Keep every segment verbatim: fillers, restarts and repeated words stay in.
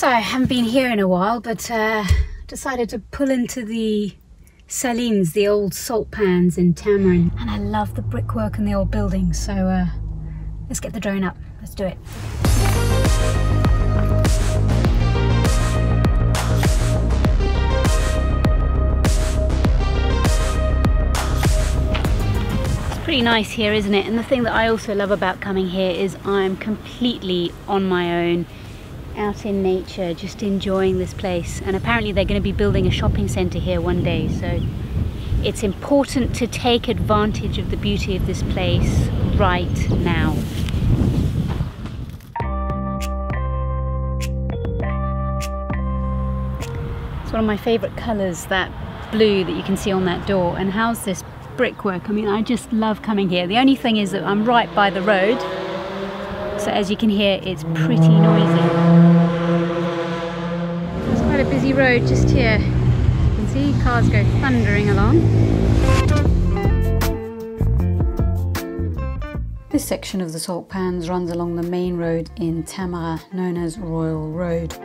So I haven't been here in a while, but uh, decided to pull into the salines, the old salt pans in Tamarin. And I love the brickwork and the old buildings, so uh, let's get the drone up. Let's do it. Pretty nice here, isn't it? And the thing that I also love about coming here is I'm completely on my own, out in nature, just enjoying this place. And apparently they're going to be building a shopping centre here one day, so it's important to take advantage of the beauty of this place right now. It's one of my favourite colours, that blue that you can see on that door. And how's this brickwork? I mean, I just love coming here. The only thing is that I'm right by the road, so as you can hear, it's pretty noisy. It's quite a busy road just here. You can see cars go thundering along. This section of the salt pans runs along the main road in Tamarin, known as Royal Road.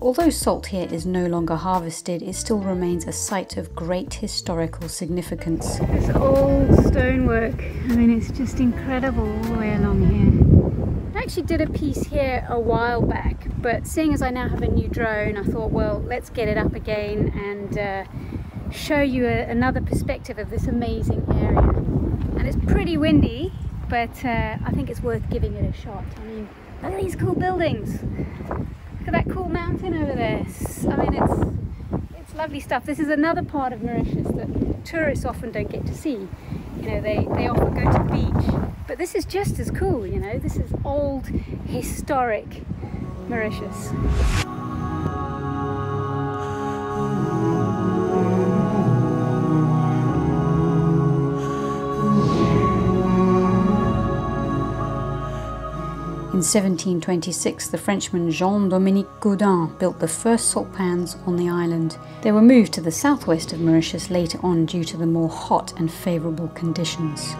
Although salt here is no longer harvested, it still remains a site of great historical significance. This old stonework, I mean, it's just incredible all the way along here. I actually did a piece here a while back, but seeing as I now have a new drone, I thought, well, let's get it up again and uh, show you a, another perspective of this amazing area. And it's pretty windy, but uh, I think it's worth giving it a shot. I mean, look at these cool buildings. Look at that cool mountain over there. I mean, it's it's lovely stuff. This is another part of Mauritius that tourists often don't get to see. You know, they, they often go to the beach. But this is just as cool, you know. This is old, historic Mauritius. In seventeen twenty-six, the Frenchman Jean-Dominique Gaudin built the first salt pans on the island. They were moved to the southwest of Mauritius later on due to the more hot and favourable conditions.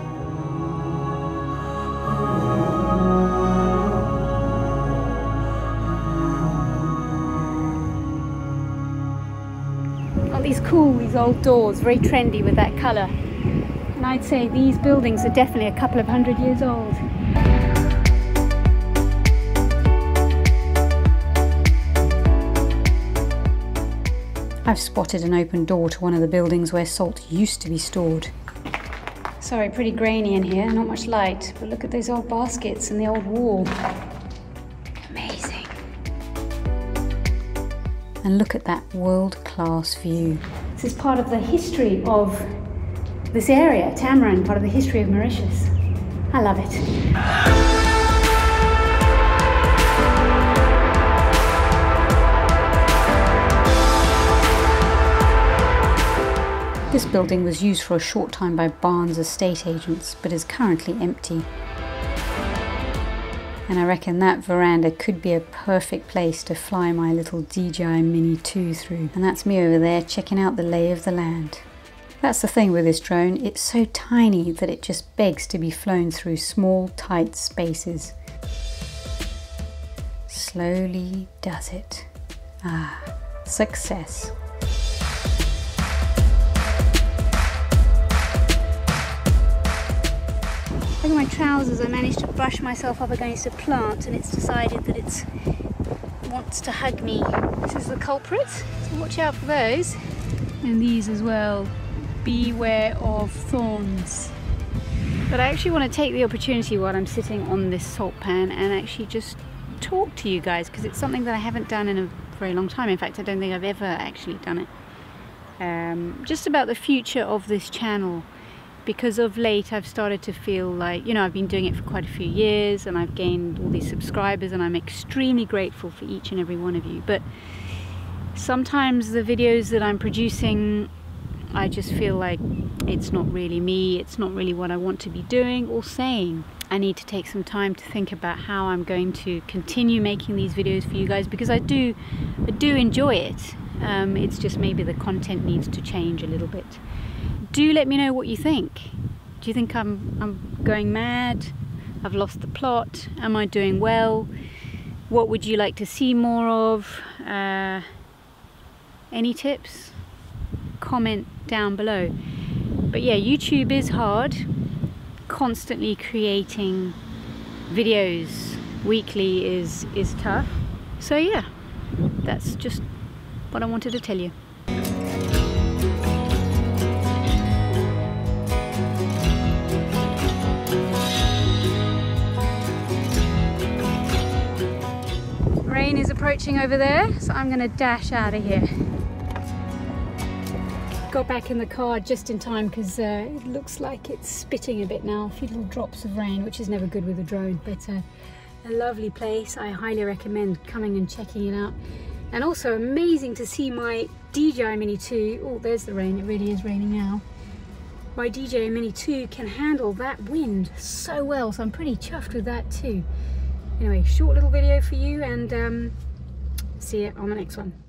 Aren't these cool, these old doors, very trendy with that colour? And I'd say these buildings are definitely a couple of hundred years old. I've spotted an open door to one of the buildings where salt used to be stored. Sorry, pretty grainy in here, not much light, but look at those old baskets and the old wall. Amazing. And look at that world-class view. This is part of the history of this area, Tamarin, part of the history of Mauritius. I love it. This building was used for a short time by Barnes estate agents, but is currently empty. And I reckon that veranda could be a perfect place to fly my little D J I Mini two through. And that's me over there checking out the lay of the land. That's the thing with this drone, it's so tiny that it just begs to be flown through small, tight spaces. Slowly does it. Ah, success. Look at my trousers, I managed to brush myself up against a plant and it's decided that it's, it wants to hug me. This is the culprit, so watch out for those. And these as well, beware of thorns. But I actually want to take the opportunity while I'm sitting on this salt pan and actually just talk to you guys, because it's something that I haven't done in a very long time. In fact, I don't think I've ever actually done it. Um, just about the future of this channel. Because of late I've started to feel like, you know, I've been doing it for quite a few years and I've gained all these subscribers and I'm extremely grateful for each and every one of you, but sometimes the videos that I'm producing, I just feel like it's not really me, it's not really what I want to be doing or saying. I need to take some time to think about how I'm going to continue making these videos for you guys, because I do, I do enjoy it. Um, it's just maybe the content needs to change a little bit. Do let me know what you think. Do you think I'm, I'm going mad? I've lost the plot? Am I doing well? What would you like to see more of? Uh, any tips? Comment down below. But yeah, YouTube is hard. Constantly creating videos weekly is is tough. So yeah, that's just what I wanted to tell you. Rain is approaching over there, so I'm gonna dash out of here. Got back in the car just in time because uh, it looks like it's spitting a bit now, a few little drops of rain, which is never good with a drone, but uh, a lovely place. I highly recommend coming and checking it out. And also amazing to see my D J I Mini two, oh there's the rain, it really is raining now. My D J I Mini two can handle that wind so well, so I'm pretty chuffed with that too. Anyway, short little video for you, and um, see you on the next one.